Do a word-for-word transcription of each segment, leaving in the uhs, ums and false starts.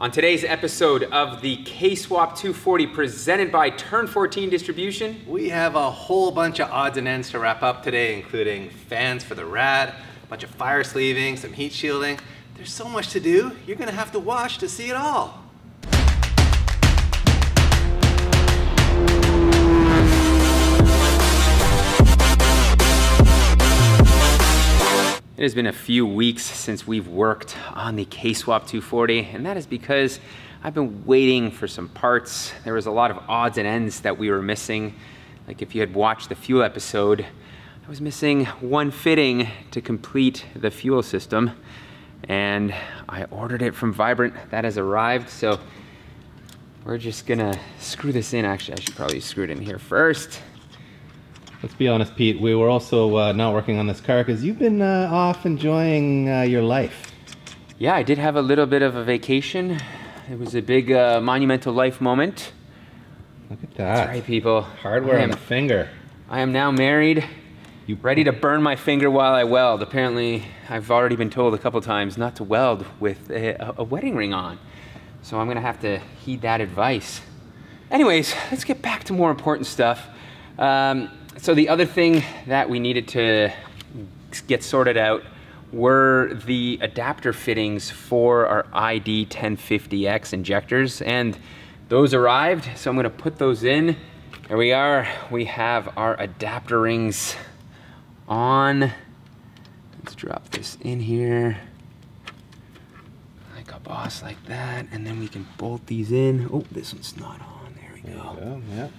On today's episode of the K-Swap two forty presented by Turn fourteen Distribution, we have a whole bunch of odds and ends to wrap up today, including fans for the rad, a bunch of fire sleeving, some heat shielding. There's so much to do, you're gonna have to watch to see it all. It has been a few weeks since we've worked on the K-Swap two forty, and that is because I've been waiting for some parts. There was a lot of odds and ends that we were missing. Like if you had watched the fuel episode, I was missing one fitting to complete the fuel system, and I ordered it from Vibrant. That has arrived, so we're just gonna screw this in. Actually, I should probably screw it in here first. Let's be honest, Pete, we were also uh, not working on this car because you've been uh, off enjoying uh, your life. Yeah, I did have a little bit of a vacation. It was a big uh, monumental life moment. Look at that. That's right, people. Hardware on the finger. I am now married, you ready to burn my finger while I weld. Apparently, I've already been told a couple times not to weld with a, a wedding ring on. So I'm going to have to heed that advice. Anyways, let's get back to more important stuff. Um, So the other thing that we needed to get sorted out were the adapter fittings for our I D ten fifty X injectors, and those arrived, so I'm gonna put those in. There we are, we have our adapter rings on. Let's drop this in here, like a boss like that, and then we can bolt these in. Oh, this one's not on, there we go. There you go, yep.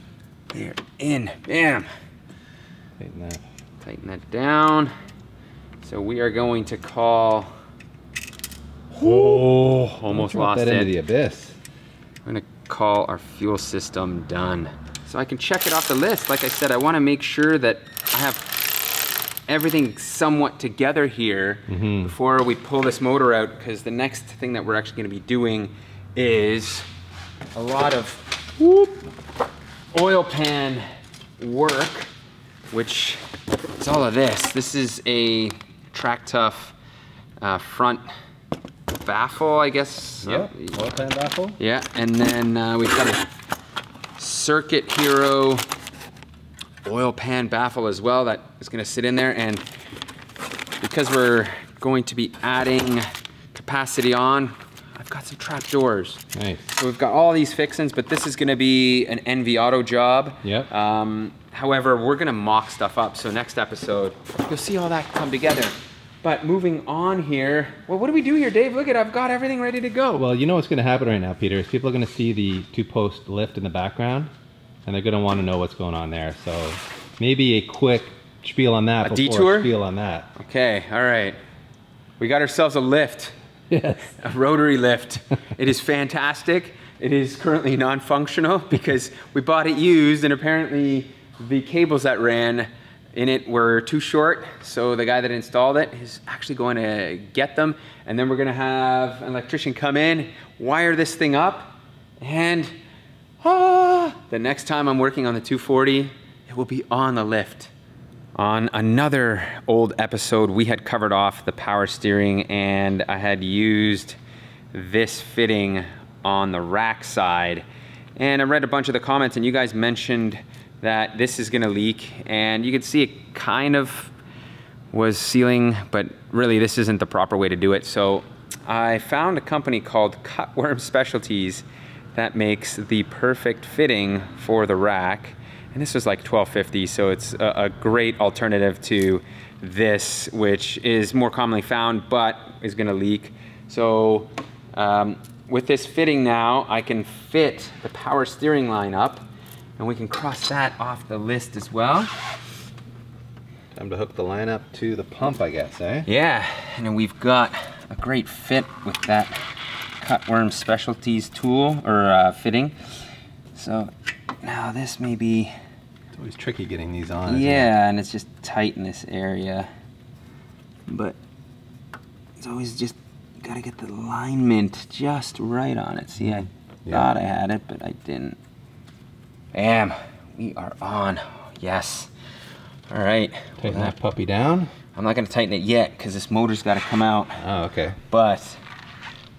They're in, bam. Tighten that. Tighten that down. So we are going to call. Oh, almost lost it. Into the abyss. I'm gonna call our fuel system done. So I can check it off the list. Like I said, I want to make sure that I have everything somewhat together here mm-hmm. before we pull this motor out, because the next thing that we're actually going to be doing is a lot of whoop, oil pan work. Which is all of this. This is a TrackTough uh, front baffle, I guess. Yep, yep. Oil pan baffle. Yeah, and then uh, we've got a Circuit Hero oil pan baffle as well that is gonna sit in there, and because we're going to be adding capacity on, I've got some trap doors. Nice. So we've got all these fixings, but this is gonna be an N V Auto job. Yep. Um, However, we're gonna mock stuff up, so next episode, you'll see all that come together. But moving on here, well, what do we do here, Dave? Look at, I've got everything ready to go. Well, you know what's gonna happen right now, Peter, is people are gonna see the two-post lift in the background, and they're gonna wanna know what's going on there. So maybe a quick spiel on that. A detour? A spiel on that. Okay, all right. We got ourselves a lift. Yes. A rotary lift. It is fantastic. It is currently non-functional because we bought it used, and apparently, the cables that ran in it were too short, so the guy that installed it is actually going to get them, and then we're gonna have an electrician come in, wire this thing up, and ah, the next time I'm working on the two forty, it will be on the lift. On another old episode, we had covered off the power steering, and I had used this fitting on the rack side, and I read a bunch of the comments, and you guys mentioned that this is gonna leak, and you can see it kind of was sealing, but really this isn't the proper way to do it. So I found a company called Cutworm Specialties that makes the perfect fitting for the rack. And this was like twelve fifty, so it's a, a great alternative to this, which is more commonly found, but is gonna leak. So um, with this fitting now, I can fit the power steering line up, and we can cross that off the list as well. Time to hook the line up to the pump, I guess, eh? Yeah, and then we've got a great fit with that Cutworm Specialties tool, or uh, fitting. So now this may be... It's always tricky getting these on, isn't it? Yeah, and it's just tight in this area. But it's always just, you gotta get the alignment just right on it. See, I yeah. thought I had it, but I didn't. Bam, we are on, yes. All right. Tighten well, that puppy down. I'm not gonna tighten it yet because this motor's gotta come out. Oh, okay. But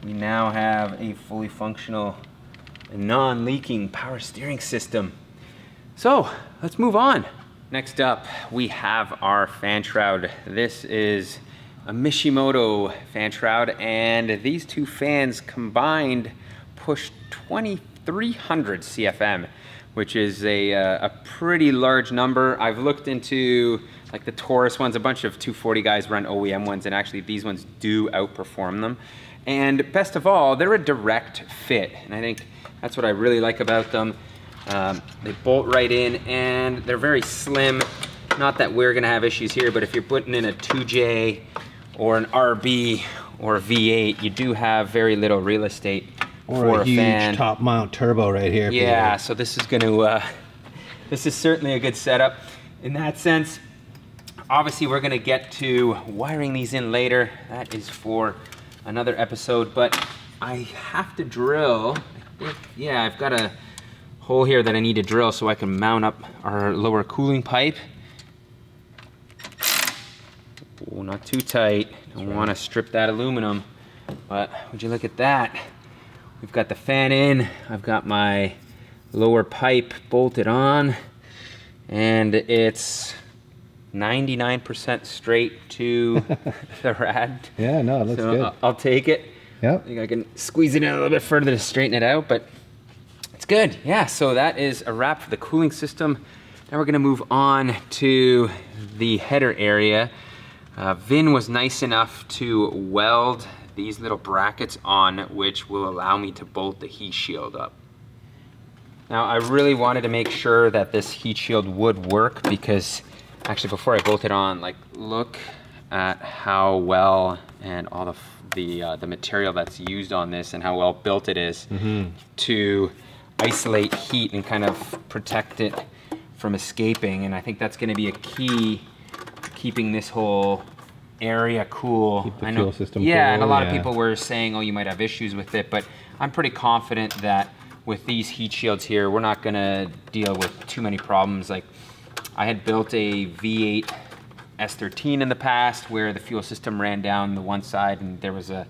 we now have a fully functional, non-leaking power steering system. So let's move on. Next up, we have our fan shroud. This is a Mishimoto fan shroud, and these two fans combined push twenty-three hundred C F M, which is a, uh, a pretty large number. I've looked into like the Taurus ones, a bunch of two forty guys run O E M ones, and actually these ones do outperform them. And best of all, they're a direct fit, and I think that's what I really like about them. Um, they bolt right in, and they're very slim. Not that we're gonna have issues here, but if you're putting in a two J or an R B or a V eight, you do have very little real estate or for a, a huge fan. Top mount turbo right here. Yeah, so this is gonna, uh, this is certainly a good setup in that sense. Obviously, we're gonna get to wiring these in later. That is for another episode, but I have to drill. I think, yeah, I've got a hole here that I need to drill so I can mount up our lower cooling pipe. Oh, not too tight. Don't right. want to strip that aluminum, but would you look at that? We've got the fan in, I've got my lower pipe bolted on, and it's ninety-nine percent straight to the rad. Yeah, no, it looks so good. I'll, I'll take it. Yep. I think I can squeeze it in a little bit further to straighten it out, but it's good. Yeah, so that is a wrap for the cooling system. Now we're gonna move on to the header area. Uh, Vin was nice enough to weld these little brackets on, which will allow me to bolt the heat shield up. Now, I really wanted to make sure that this heat shield would work, because actually before I bolt it on, like, look at how well and all the the, uh, the material that's used on this and how well built it is mm-hmm. to isolate heat and kind of protect it from escaping. And I think that's going to be a key keeping this whole area cool. Keep the I know, fuel system yeah, cool, and a lot yeah. of people were saying, oh, you might have issues with it, but I'm pretty confident that with these heat shields here, we're not gonna deal with too many problems. Like, I had built a V eight S thirteen in the past where the fuel system ran down the one side and there was a,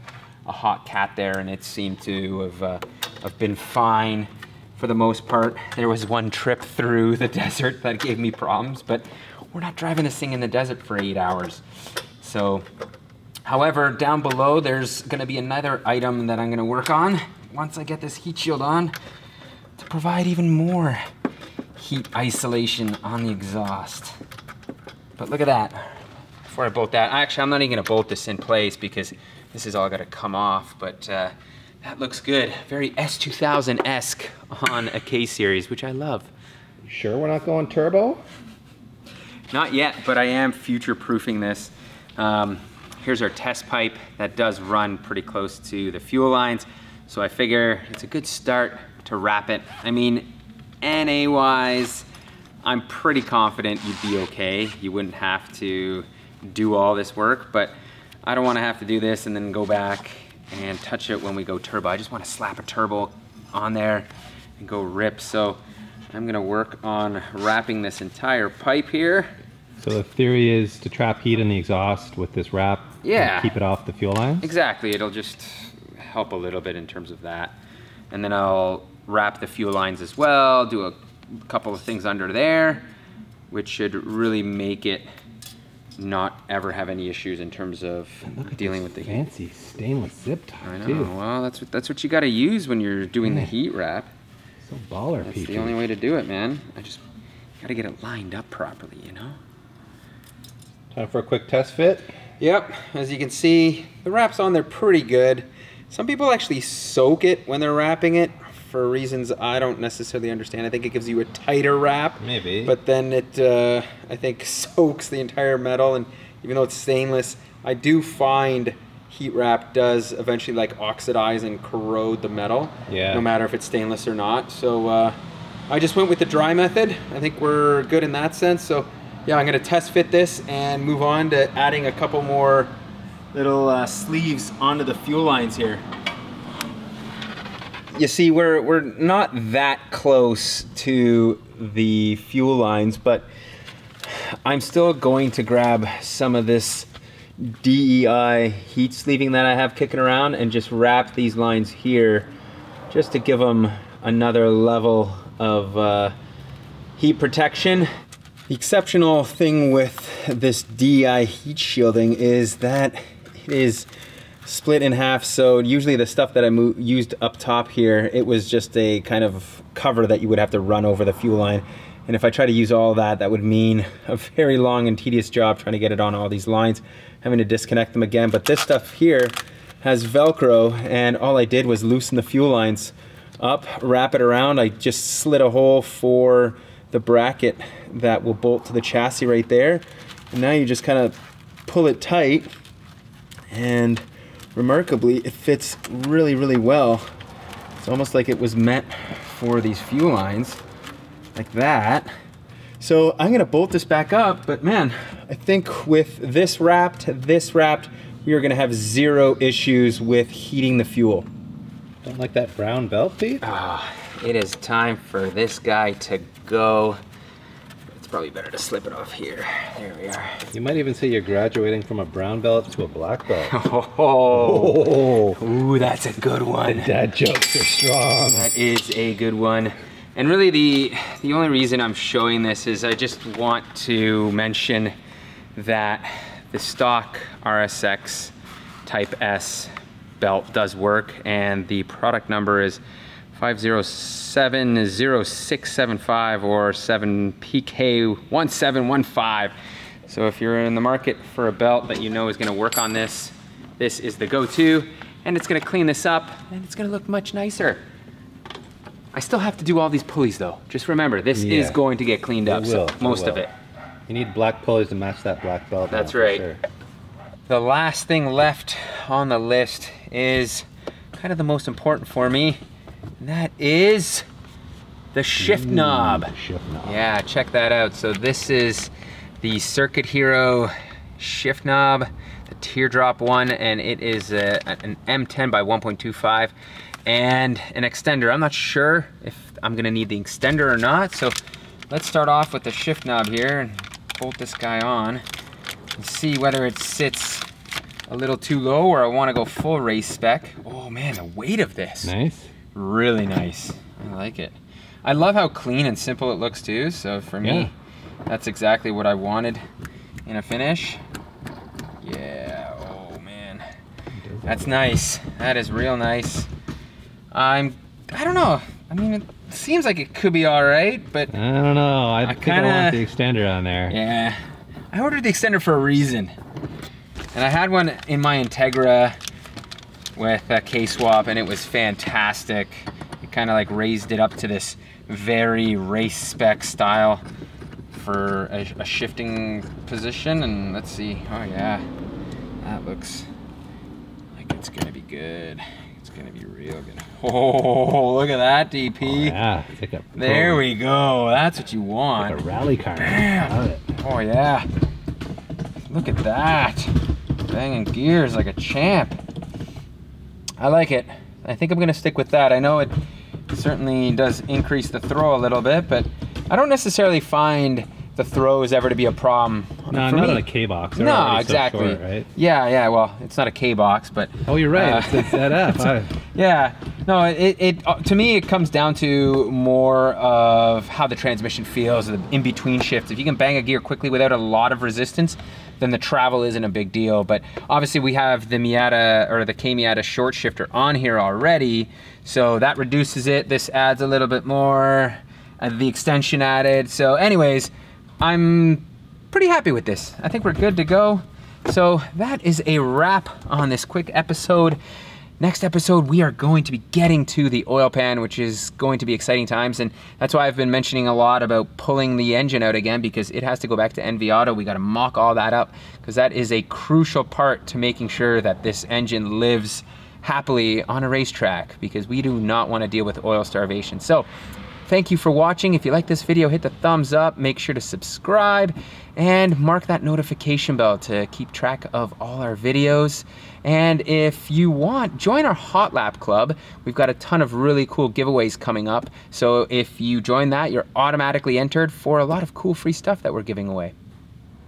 a hot cat there, and it seemed to have, uh, have been fine for the most part. There was one trip through the desert that gave me problems, but we're not driving this thing in the desert for eight hours. So, however, down below, there's gonna be another item that I'm gonna work on once I get this heat shield on to provide even more heat isolation on the exhaust. But look at that. Before I bolt that, actually, I'm not even gonna bolt this in place because this is all gotta come off, but uh, that looks good. Very S two thousand-esque on a K-Series, which I love. You sure we're not going turbo? Not yet, but I am future-proofing this. Um, here's our test pipe that does run pretty close to the fuel lines, so I figure it's a good start to wrap it. I mean, N A-wise, I'm pretty confident you'd be okay. You wouldn't have to do all this work, but I don't want to have to do this and then go back and touch it when we go turbo. I just want to slap a turbo on there and go rip. So I'm gonna work on wrapping this entire pipe here. So the theory is to trap heat in the exhaust with this wrap. Yeah. And keep it off the fuel lines? Exactly, it'll just help a little bit in terms of that. And then I'll wrap the fuel lines as well, do a couple of things under there, which should really make it not ever have any issues in terms of dealing with the heat. Fancy stainless zip tie, I know, too. Well, that's what, that's what you gotta use when you're doing the heat wrap. So baller, That's P J. The only way to do it, man. I just gotta get it lined up properly, you know? Time for a quick test fit. Yep, as you can see, the wrap's on there pretty good. Some people actually soak it when they're wrapping it for reasons I don't necessarily understand. I think it gives you a tighter wrap. Maybe. But then it, uh, I think, soaks the entire metal, and even though it's stainless, I do find heat wrap does eventually like oxidize and corrode the metal, yeah. no matter if it's stainless or not. So uh, I just went with the dry method. I think we're good in that sense. So yeah, I'm gonna test fit this and move on to adding a couple more little uh, sleeves onto the fuel lines here. You see, we're, we're not that close to the fuel lines, but I'm still going to grab some of this D E I heat sleeving that I have kicking around, and just wrap these lines here just to give them another level of uh, heat protection. The exceptional thing with this D E I heat shielding is that it is split in half, so usually the stuff that I used up top here, it was just a kind of cover that you would have to run over the fuel line. And if I try to use all that, that would mean a very long and tedious job trying to get it on all these lines, having to disconnect them again. But this stuff here has Velcro, and all I did was loosen the fuel lines up, wrap it around. I just slid a hole for the bracket that will bolt to the chassis right there. And now you just kind of pull it tight, and remarkably, it fits really, really well. It's almost like it was meant for these fuel lines. Like that. So I'm gonna bolt this back up, but man, I think with this wrapped, this wrapped, we are gonna have zero issues with heating the fuel. Don't like that brown belt, Pete? Ah, oh, it is time for this guy to go. It's probably better to slip it off here. There we are. You might even say you're graduating from a brown belt to a black belt. Oh, oh. Ooh, that's a good one. The dad jokes are strong. That is a good one. And really the, the only reason I'm showing this is I just want to mention that the stock R S X Type S belt does work, and the product number is five zero seven zero six seven five or seven P K one seven one five. So if you're in the market for a belt that you know is gonna work on this, this is the go-to, and it's gonna clean this up, and it's gonna look much nicer. I still have to do all these pulleys though. Just remember, this yeah. is going to get cleaned up, it will, so most it will. of it. You need black pulleys to match that black belt. That's right. Sure. The last thing left on the list is kind of the most important for me. And that is the shift mm, knob. Shift knob. Yeah, check that out. So this is the Circuit Hero shift knob, the teardrop one, and it is a, an M ten by one point two five. And an extender. I'm not sure if I'm gonna need the extender or not, so let's start off with the shift knob here and bolt this guy on and see whether it sits a little too low or I wanna go full race spec. Oh man, the weight of this. Nice. Really nice, I like it. I love how clean and simple it looks too, so for me, yeah. that's exactly what I wanted in a finish. Yeah, oh man. That's nice, that is real nice. I'm, I don't know. I mean, it seems like it could be all right, but I don't know. I, I think kinda, I want the extender on there. Yeah. I ordered the extender for a reason. And I had one in my Integra with a K-Swap, and it was fantastic. It kind of like raised it up to this very race spec style for a, a shifting position. And let's see. Oh yeah, that looks like it's gonna be good. Gonna be real good. Oh, look at that, D P. Oh, yeah, it's like a there we go. That's what you want. It's like a rally car. Damn. Oh yeah. Look at that. Banging gears like a champ. I like it. I think I'm gonna stick with that. I know it certainly does increase the throw a little bit, but I don't necessarily find the throws ever to be a problem. No, not on a K-Box. No, exactly. So short, right? Yeah, yeah, well, it's not a K-Box, but... Oh, you're right, uh, it's that up. Right. Yeah, no, it, it uh, to me, it comes down to more of how the transmission feels, the in-between shifts. If you can bang a gear quickly without a lot of resistance, then the travel isn't a big deal. But obviously we have the Miata, or the K-Miata short shifter on here already, so that reduces it. This adds a little bit more, uh, the extension added. So anyways, I'm pretty happy with this. I think we're good to go. So that is a wrap on this quick episode. Next episode, we are going to be getting to the oil pan, which is going to be exciting times. And that's why I've been mentioning a lot about pulling the engine out again, because it has to go back to N V Auto. We got to mock all that up, because that is a crucial part to making sure that this engine lives happily on a racetrack, because we do not want to deal with oil starvation. So thank you for watching. If you like this video, hit the thumbs up, make sure to subscribe, and mark that notification bell to keep track of all our videos. And if you want, join our Hot Lap Club. We've got a ton of really cool giveaways coming up. So if you join that, you're automatically entered for a lot of cool free stuff that we're giving away.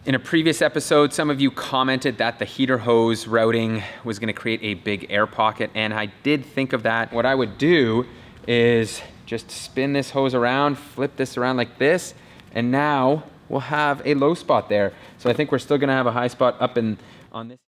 In a previous episode, some of you commented that the heater hose routing was gonna create a big air pocket, and I did think of that. What I would do is just spin this hose around, flip this around like this, and now we'll have a low spot there. So I think we're still gonna have a high spot up in on this.